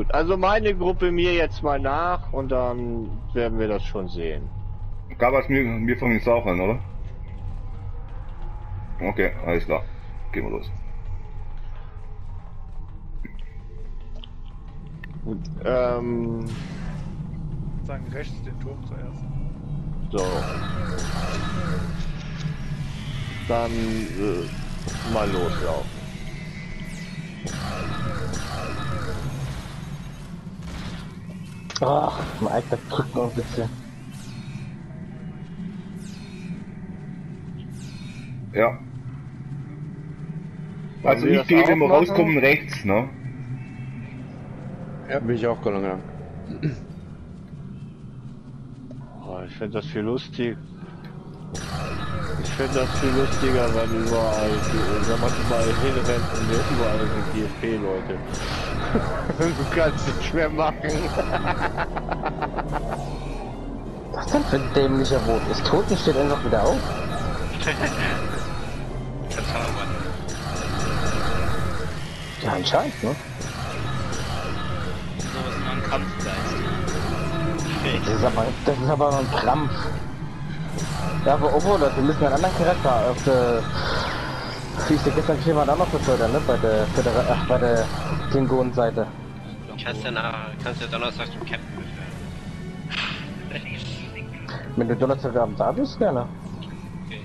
Gut, also meine Gruppe mir jetzt mal nach und dann werden wir das schon sehen. Gab es mir von den Sauchern, oder? Okay, alles klar. Gehen wir los. Gut, sagen rechts den Turm zuerst. So. Dann mal loslaufen. Ach, mein Alter, drück mal ein bisschen. Ja. Also ich gehe, wenn wir rauskommen, rechts, ne? Ja, bin ich auch gegangen. Oh, ich finde das viel lustig. Ich finde das viel lustiger, wenn überall, wenn man mal hinrennt und überall sind GFP-Leute. Du kannst es schwer machen. Was denn für ein dämlicher Rot? Ist Toten steht einfach wieder auf? Ja, anscheinend, ne? So was nur ein Kampfgeist. Das ist aber nur ein Krampf. Ja, aber obwohl, wir müssen einen anderen Charakter auf der... Wie ich dir gestern geschrieben habe, auch noch befördern, ne? Bei der Klingonen-Seite. Kannst du Donnerstag zum Captain befördern. Wenn du Donnerstagabend da bist, gerne. Okay.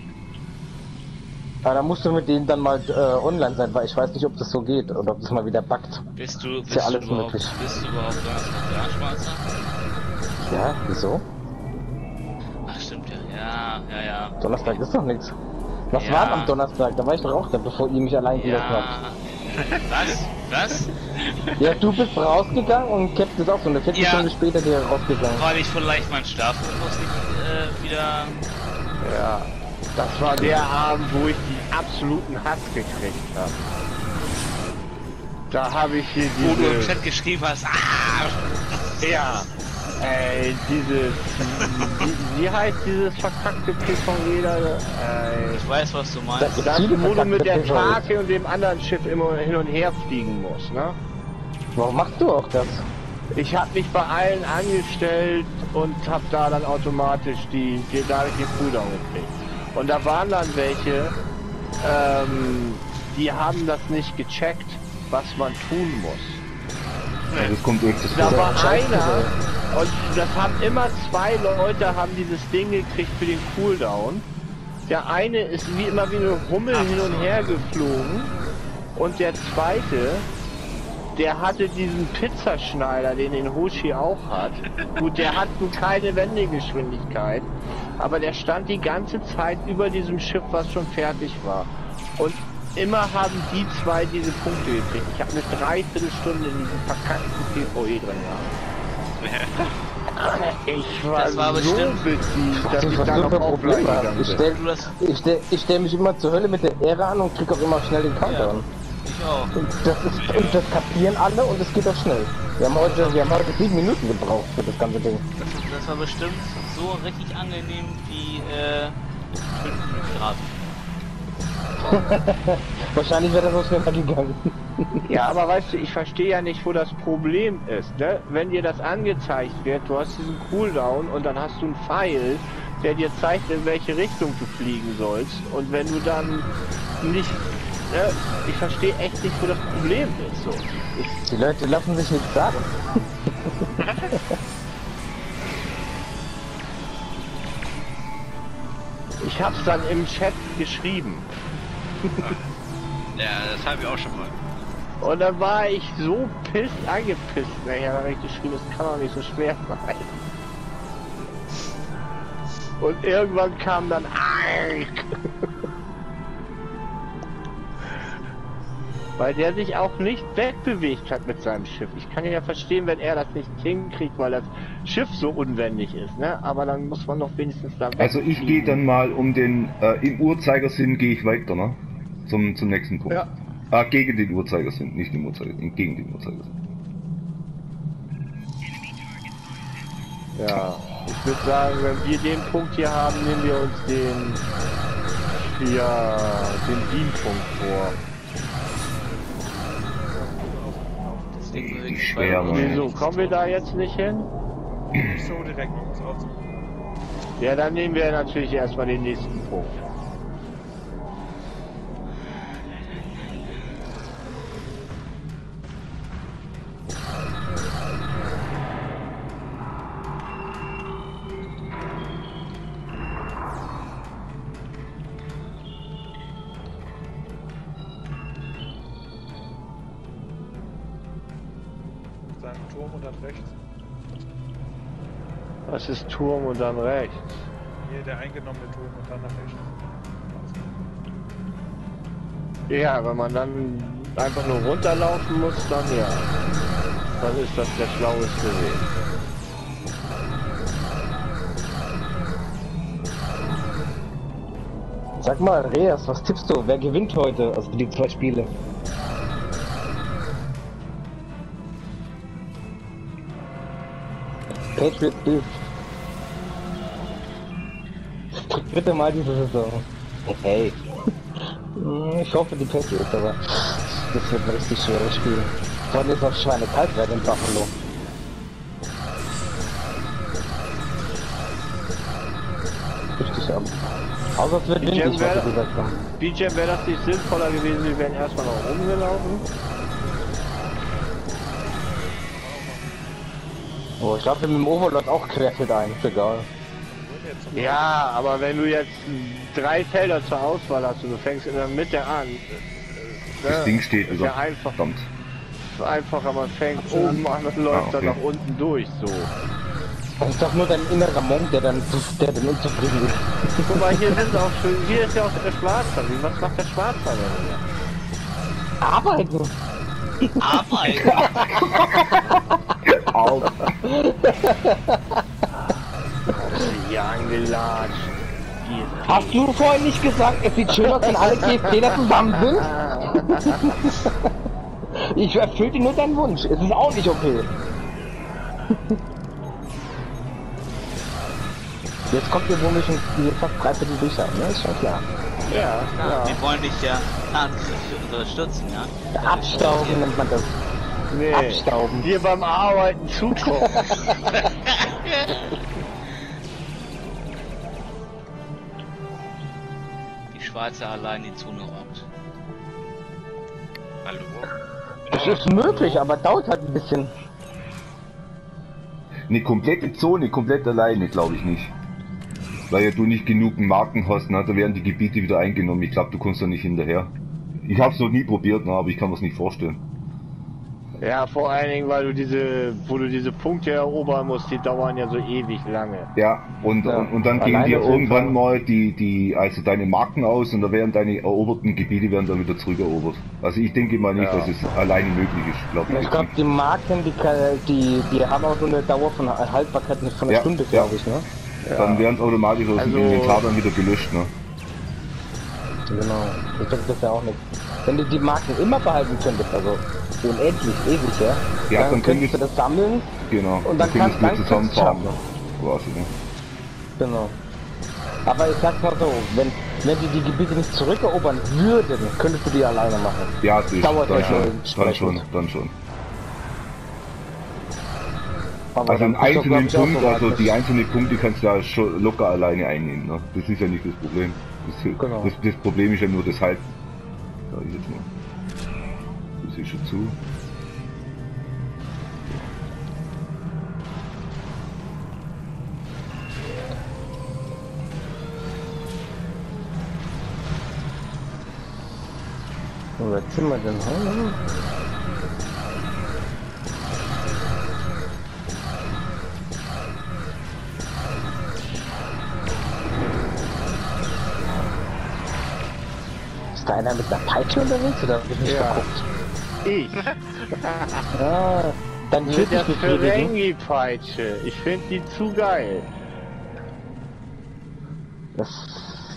Aber da musst du mit denen dann mal online sein, weil ich weiß nicht, ob das so geht oder ob das mal wieder backt. Bist ja alles möglich. Bist du überhaupt da, Schwarzer? Ja, wieso? Ach, stimmt ja. Ja. Donnerstag ist doch nichts. Was war am Donnerstag? Da war ich doch auch da, bevor ihr mich allein gelassen habt. Was? Ja, du bist rausgegangen und Captain ist auch so eine Viertelstunde später wieder rausgegangen. Weil ich vielleicht meinen Schlafrhythmus nicht wieder... Ja, das war der Abend, wo ich den absoluten Hass gekriegt habe. Da habe ich hier diese... Wo du im Chat geschrieben hast, ja. Wie heißt dieses verkackte Piss von jeder? Ich weiß, was du meinst. Das wo du mit der Krake und dem anderen Schiff immer hin und her fliegen musst, ne? Warum machst du auch das? Ich hab mich bei allen angestellt und hab da dann automatisch die Cooldown gekriegt. Und da waren dann welche, die haben das nicht gecheckt, was man tun muss. Ja, das kommt durch das da war einer und das haben immer zwei Leute haben dieses Ding gekriegt für den Cooldown. Der eine ist wie eine Hummel hin und her geflogen und der zweite, der hatte diesen Pizzaschneider, den Hoshi auch hat. Gut, der hat nun keine Wendegeschwindigkeit, aber der stand die ganze Zeit über diesem Schiff, was schon fertig war. Und immer haben die zwei diese Punkte gekriegt. Ich habe eine Dreiviertelstunde in diesem verkackten PVE drin gehabt. Ich war, das war so bedient, dass ich da noch aufbleiben kann. Ich stell mich immer zur Hölle mit der Ehre an und krieg auch immer schnell den Countdown. Ja, ich auch. Und das kapieren alle und es geht auch schnell. Wir haben heute 7 Minuten gebraucht für das ganze Ding. Das war bestimmt so richtig angenehm wie 5 Grad. Wahrscheinlich wäre das auch schneller gegangen. Ja, aber weißt du, ich verstehe ja nicht, wo das Problem ist, ne? Wenn dir das angezeigt wird, du hast diesen Cooldown und dann hast du einen Pfeil, der dir zeigt, in welche Richtung du fliegen sollst. Und wenn du dann nicht... Ne? Ich verstehe echt nicht, wo das Problem ist. So. Die Leute lassen sich nichts sagen. Ich hab's dann im Chat geschrieben. Ja, das habe ich auch schon mal. Und dann war ich so angepisst. Naja, da habe ich geschrieben, das kann doch nicht so schwer sein. Und irgendwann kam dann ARK. Weil der sich auch nicht wegbewegt hat mit seinem Schiff. Ich kann ja verstehen, wenn er das nicht hinkriegt, weil das Schiff so unwendig ist, ne? Aber dann muss man doch wenigstens da weg. Also ich gehe dann mal um den, im Uhrzeigersinn gehe ich weiter, ne? Zum nächsten Punkt. Ja. Ah, gegen den Uhrzeigersinn, nicht im Uhrzeigersinn, gegen den Uhrzeigersinn. Ja, ich würde sagen, wenn wir den Punkt hier haben, nehmen wir uns den Dienpunkt vor. deswegen sind wir schwer. Wieso kommen wir da jetzt nicht hin? Nicht so direkt um uns aufzunehmen. Ja, dann nehmen wir natürlich erstmal den nächsten Punkt. Turm und dann rechts. Was ist Turm und dann rechts? Hier der eingenommene Turm und dann nach rechts. Ja, wenn man dann einfach nur runterlaufen muss, dann ja. Dann ist das der schlaueste Weg. Sag mal, Reas, was tippst du? Wer gewinnt heute? Also die zwei Spiele. Patriots hilft. Das dritte Mal diese Saison. Hey. Ich hoffe die Patriots, aber das wird ein richtig schweres Spiel. Vor allem ist noch schweinekalt werden in Buffalo. Richtig ab. Außer es wird windig, was du gesagt hast. BJ, wäre das nicht sinnvoller gewesen, wir wären erstmal noch rumgelaufen? Oh, ich glaube, mit dem Overlord auch querfällt ein, ist egal. Ja, aber wenn du jetzt drei Felder zur Auswahl hast und du fängst in der Mitte an. Das Ding steht also. Ja, einfach. Kommt. Ist einfacher, man fängt oben an und läuft dann nach unten durch, so. Das ist doch nur dein innerer Monk, der dann unzufrieden ist. Guck mal, hier sind auch schön, hier ist ja auch der Schwarzhaar. Was macht der Schwarzhaar denn? Arbeiten! Arbeiten! Auf! Hier angelatscht. Hast du vorhin nicht gesagt, es sieht schön aus, wenn alle GFDler zusammen sind? Ich erfülle dir nur deinen Wunsch. Es ist auch nicht okay. Jetzt kommt ihr womöglich fast 3 Viertel durch haben, ne? Ist schon klar. Ja, klar. Wir wollen dich ja unterstützen, ja? Abstauben nennt man das. Nee. Abstauben. Hier beim Arbeiten zugucken. Die Schweizer allein die Zone raubt. Hallo? Das ist möglich, aber dauert halt ein bisschen. Eine komplette Zone, komplett alleine, glaube ich nicht. Weil ja du nicht genug Marken hast, ne? Da werden die Gebiete wieder eingenommen. Ich glaube, du kommst da nicht hinterher. Ich habe es noch nie probiert, ne? Aber ich kann das nicht vorstellen. Ja, vor allen Dingen, weil du wo du diese Punkte erobern musst, die dauern ja so ewig lange. Ja, und dann gehen dir irgendwann mal also deine Marken aus und da werden deine eroberten Gebiete dann wieder zurückerobert. Also ich denke mal nicht, dass es alleine möglich ist. Ich glaube, die Marken, die haben auch so eine Dauer von Haltbarkeit von einer Stunde, glaube ich, ne? Ja. Dann werden es automatisch aus dem Inventar dann wieder gelöscht, ne? Genau, das bringt ja auch nichts. Wenn du die Marken immer behalten könntest, also unendlich, ewig, ja dann könntest du das sammeln, genau, und dann kannst du zusammenfahren. Quasi, ne? Genau. Aber ich sag mal so, wenn die Gebiete nicht zurückerobern würden, könntest du die alleine machen. Ja, das dauert ja dann schon. Aber also einen einzelnen Punkt, also die einzelnen Punkte kannst du ja schon locker alleine einnehmen, ne? Das ist ja nicht das Problem. Genau. Das Problem ist ja nur das Halten. Da ist jetzt mal. Das ist schon zu. So, was sind wir denn heute? Ist da einer mit einer Peitsche unterwegs oder hab ich nicht geguckt? Ich! Ah, dann mit der Ferengi-Peitsche. Ich finde die zu geil. Das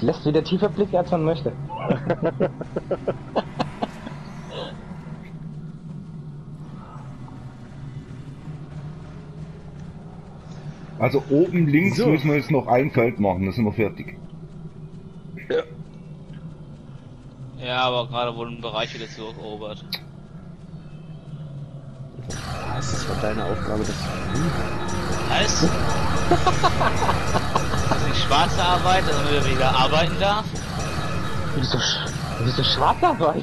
lässt wieder tiefer blicken, als man möchte. Also oben links müssen wir jetzt noch ein Feld machen, dann sind wir fertig. Ja. Ja, aber gerade wurden Bereiche jetzt zurückerobert. Was? Das war deine Aufgabe, das zu tun. Das ist nicht schwarze Arbeit, damit er wieder arbeiten darf. Du bist doch Schwarzarbeit.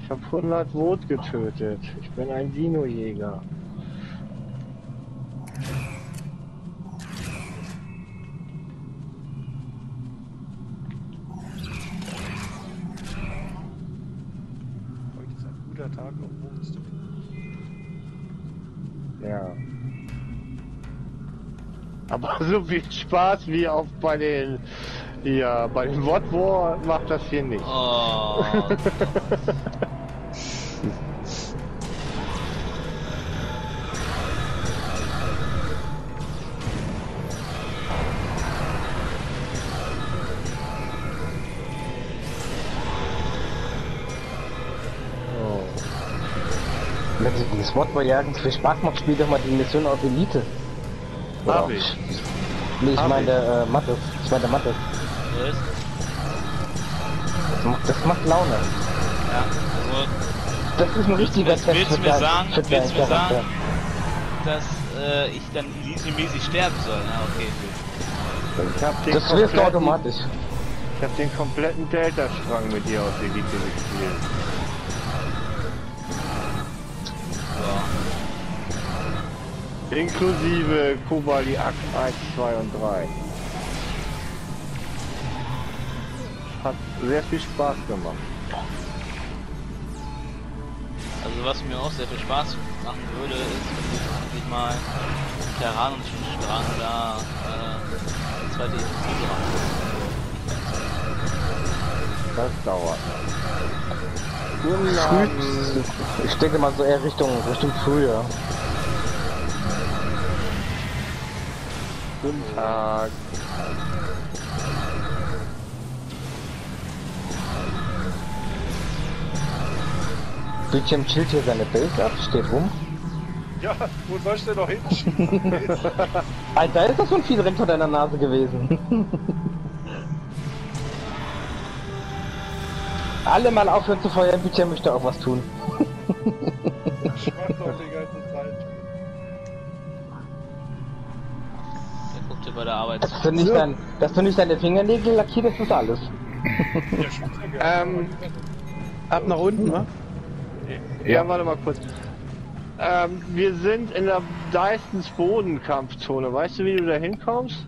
Ich habe 100 Wot getötet. Ich bin ein Dino-Jäger. Ja. Aber so viel Spaß wie auch bei den, ja, bei dem Wot War macht das hier nicht. Oh. Wenn Sie dieses Wort jagen für Spaß macht, spielt doch mal die Mission auf Elite. Oder hab ich. Nee, ich meine Mathe. Ich meine Mathe. Was? Das macht Laune. Ja, also... Das ist ein richtiger Test. Willst du mir sagen, dass ich dann easy-mäßig sterben soll? Na, okay. Das wirst du automatisch. Ich hab den kompletten Deltastrang mit dir aus Elite gespielt. Inklusive Kobali Akt 1, 2 und 3. Hat sehr viel Spaß gemacht. Also was mir auch sehr viel Spaß machen würde, ist, wenn ich mal Terran und Strang da zweite Episode machen. Das dauert. Ich denke mal so eher Richtung früher. Guten Tag. Bildschirm chillt hier seine Bild ab, steht rum. Ja, wo soll ich denn noch hin? Alter, ist das schon viel direkt vor deiner Nase gewesen. Alle mal aufhören zu feuern, Bildschirm möchte auch was tun. Ich mach doch die ganze Zeit. Bei der Arbeit. Dass du nicht deine Fingernägel lackierst, ist alles. Ab nach unten, ne? Ja. Ja, warte mal kurz. Wir sind in der Dysons Bodenkampfzone. Weißt du, wie du da hinkommst?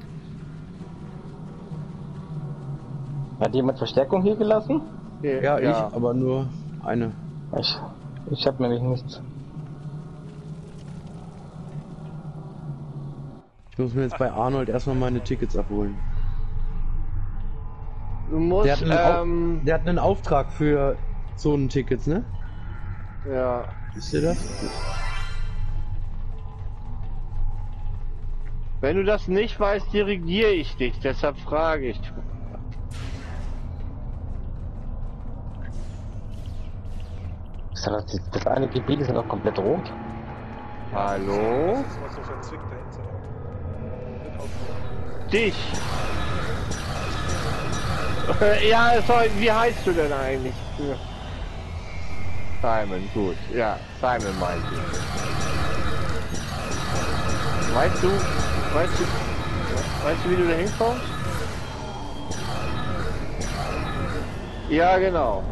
Hat jemand Verstärkung hier gelassen? Ja, ich, aber nur eine. Ich hab nämlich nichts. Ich muss mir jetzt bei Arnold erstmal meine Tickets abholen. Du musst, der hat einen Auftrag für Zonentickets, ne? Ja. Wisst ihr das? Wenn du das nicht weißt, dirigiere ich dich, deshalb frage ich. Das eine Gebiet ist noch komplett rot. Hallo? Dich! Ja, sorry, wie heißt du denn eigentlich? Simon, gut. Ja, Simon meint ich. Weißt du, wie du da hinkommst? Ja, genau.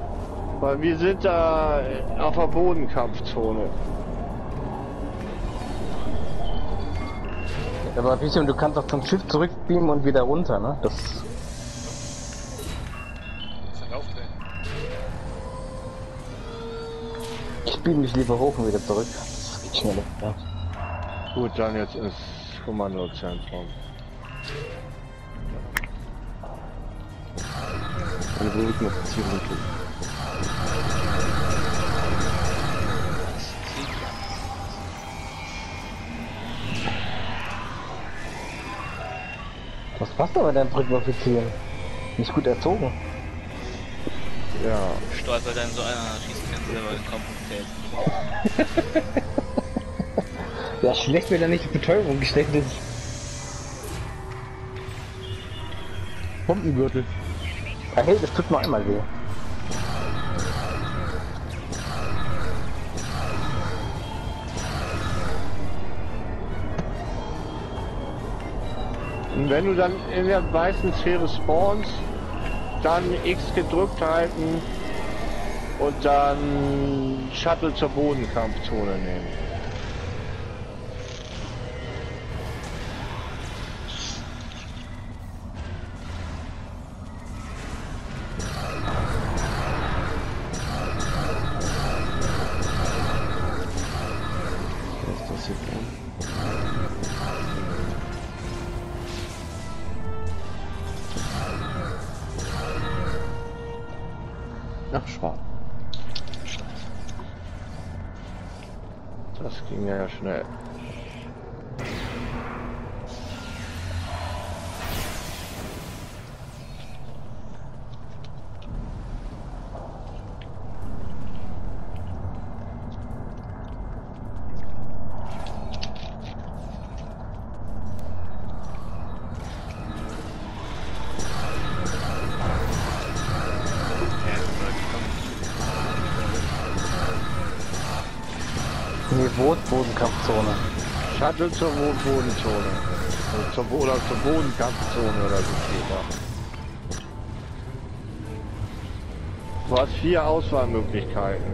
Weil wir sind da auf der Bodenkampfzone. Aber du kannst auch zum Schiff zurückbeamen und wieder runter, ne? Das ist ein Auftreten. Ich beam mich lieber hoch und wieder zurück. Das geht schneller. Ja. Gut, dann jetzt ist Kommandozentrum. Eine Brücke noch zu tun. Was passt aber dein Brückenoffizier? Nicht gut erzogen. Ja. Stolpert dann so einer, schießt ganz selber den Kopf. Ja, schlecht, wenn er nicht die Betäubung gesteckt ist. Pumpengürtel. Hey, das tut nur einmal weh. Und wenn du dann in der weißen Sphäre spawnst, dann X gedrückt halten und dann Shuttle zur Bodenkampfzone nehmen. Bodenkampfzone. Shuttle zur Bodenzone. Oder zur Bodenkampfzone oder so. Du hast 4 Auswahlmöglichkeiten.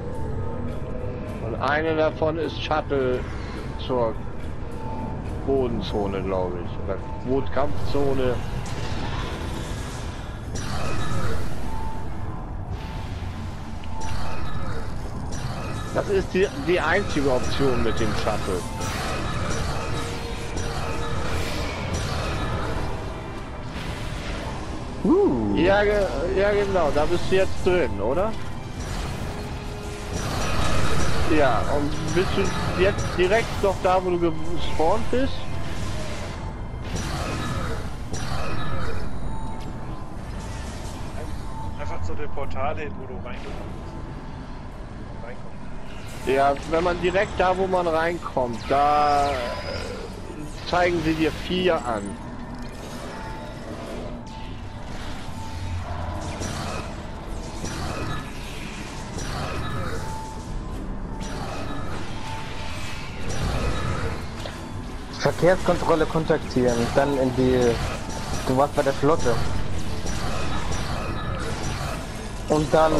Und eine davon ist Shuttle zur Bodenzone, glaube ich. Oder Bodenkampfzone. Das ist die einzige Option mit dem Shuttle. Ja, ja, genau, da bist du jetzt drin, oder? Ja, und bist du jetzt direkt noch da, wo du gespawnt bist? Einfach zu den Portalen, wo du reingekommen bist. Ja, wenn man direkt da, wo man reinkommt, da zeigen sie dir 4 an. Verkehrskontrolle kontaktieren, dann in die... Du warst bei der Flotte. Und dann,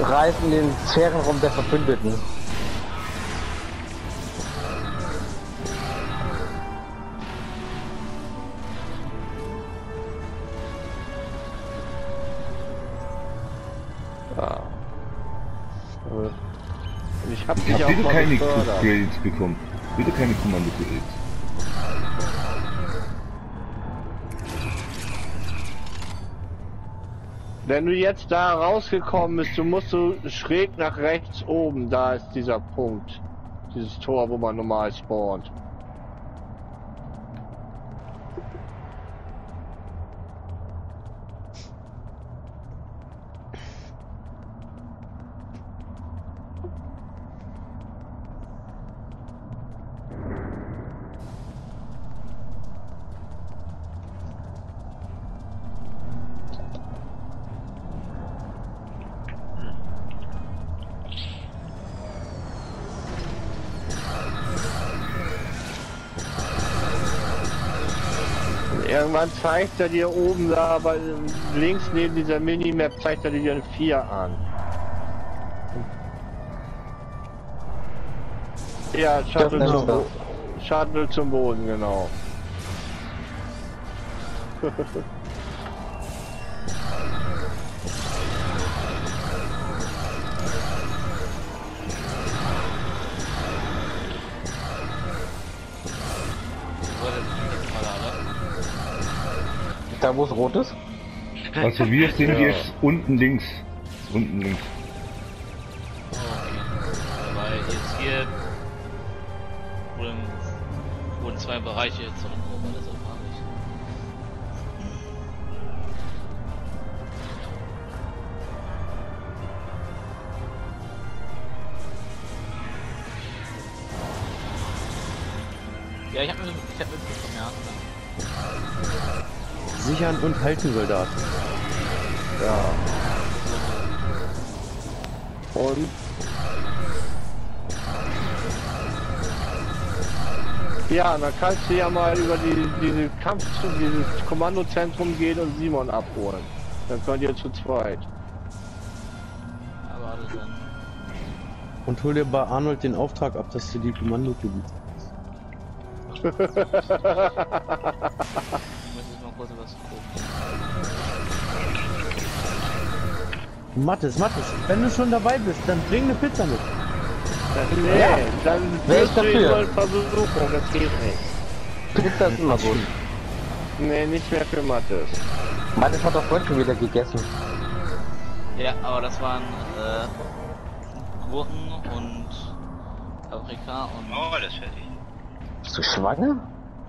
reisen den Sphären rum der Verbündeten. Ja. Ich habe dich auch wieder keine Credits bekommen. Bitte keine Kommando-Credits. Wenn du jetzt da rausgekommen bist, du musst so schräg nach rechts oben, da ist dieser Punkt. Dieses Tor, wo man normal spawnt. Irgendwann zeigt er dir oben da, aber links neben dieser Minimap zeigt er dir 4 an. Ja, Shuttle zum Boden, genau. Da wo es rot ist? Also wir sind ja jetzt unten links. Unten links. Okay. Weil jetzt hier wurden 2 Bereiche jetzt noch oben, das erfahre ich. Ja, ich hab mitbekommen, ja. Sichern und halten, Soldaten. Ja. Und Ja, dann kannst du ja mal über dieses Kommandozentrum gehen und Simon abholen. Dann könnt ihr zu zweit. Aber alles dann. Und hol dir bei Arnold den Auftrag ab, dass du die Kommando gibst. Ich muss jetzt mal kurz was gucken. Mathis, wenn du schon dabei bist, dann bring eine Pizza mit. Nee, ja. Dann wirst du mal versuchen, das geht nicht. Pizza ist immer gut. Nee, nicht mehr für Mathis. Mathis hat doch vorhin schon wieder gegessen. Ja, aber das waren Gurken und Paprika und... Oh, alles fertig. Bist du schwanger?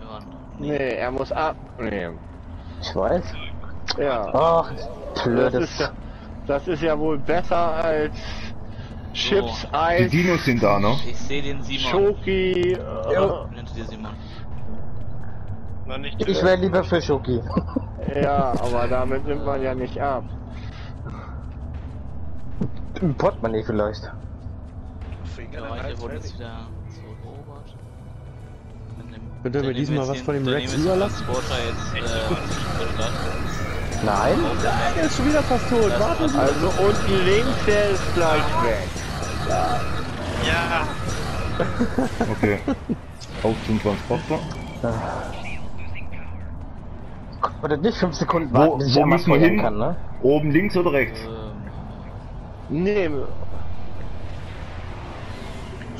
Ja, nee, er muss abnehmen. Ich weiß. Ja. Ach, blödes. Das ist ja wohl besser als Chips, so. Eis. Die Dinos sind da, ne? Ich sehe den Simon. Schoki. Ja. Nennst du dir Simon? Na, nicht ich wäre lieber für Schoki. Ja, aber damit nimmt man ja nicht ab. Im Portemonnaie vielleicht. Leute wurden jetzt wieder so erobert. Bitte wir diesmal was von dem Rex überlassen? Nein? Nein, der ist schon wieder fast tot. Warte mal. Also unten links, der ist gleich weg. Ja. Okay. Auf zum Transporter. Oder nicht 5 Sekunden warten, bis ich am Max mal hin kann, ne? Oben links oder rechts? Nee.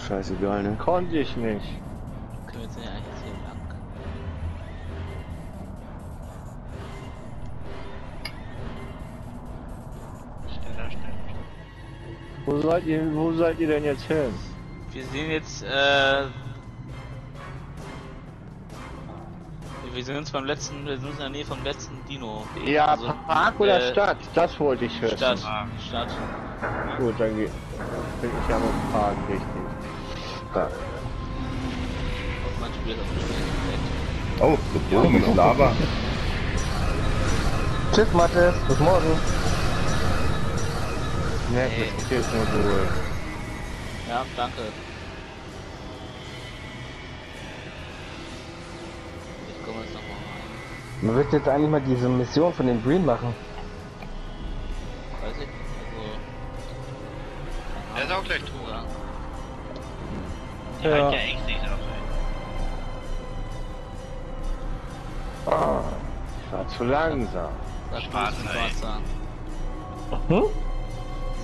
Scheißegal, ne? Konnte ich nicht. Können wir jetzt eigentlich hier lang? Schneller. Wo seid ihr denn jetzt hin? Wir sind jetzt, Wir sind in der Nähe vom letzten Dino. Ja, also, Park oder Stadt? Das wollte ich hören. Stadt. Gut, dann bin ich ja noch im Park, richtig. Park. Oh, so dumm ist Lava. Tschüss, Mathis, bis morgen. Nee, das geht nur so. Ja, danke. Man wird jetzt eigentlich mal diese Mission von dem Breen machen. Weiß ich nicht, also... Der ist auch gleich tot, oder? Der hat ja echt nicht auf. Ah, war zu langsam. Sag du, ist mir schwarzer. Hm?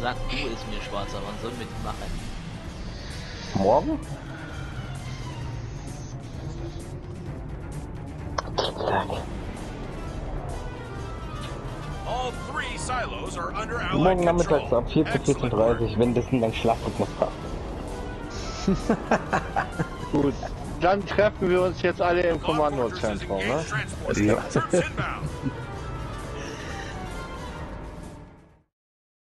Sag du, ist mir schwarzer, wann sollen wir die machen? Morgen? Morgen nachmittags ab 4 bis 14:30, wenn das dann Schlafdruck noch passt. Gut, dann treffen wir uns jetzt alle im Kommandozentrum, ne? Ja.